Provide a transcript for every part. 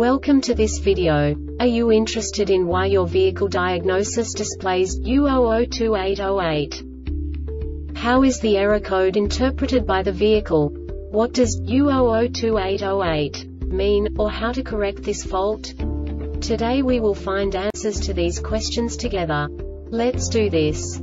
Welcome to this video. Are you interested in why your vehicle diagnosis displays U002808? How is the error code interpreted by the vehicle? What does U002808 mean, or how to correct this fault? Today we will find answers to these questions together. Let's do this.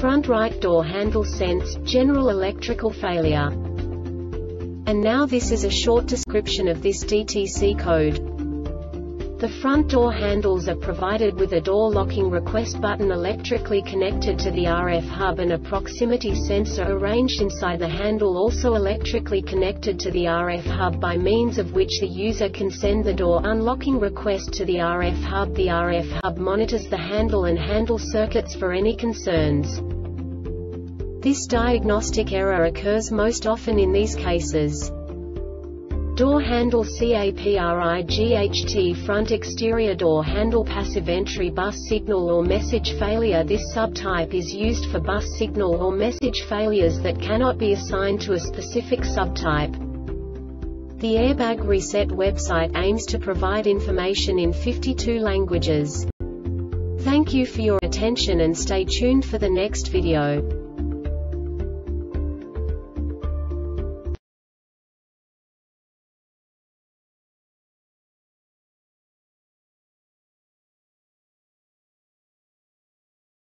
front right door handle sense, general electrical failure. And now this is a short description of this DTC code. The front door handles are provided with a door locking request button electrically connected to the RF hub and a proximity sensor arranged inside the handle, also electrically connected to the RF hub, by means of which the user can send the door unlocking request to the RF hub. The RF hub monitors the handle and handle circuits for any concerns. This diagnostic error occurs most often in these cases: door handle capright, front exterior door handle, passive entry bus signal or message failure. This subtype is used for bus signal or message failures that cannot be assigned to a specific subtype. The Airbag Reset website aims to provide information in 52 languages. Thank you for your attention and stay tuned for the next video.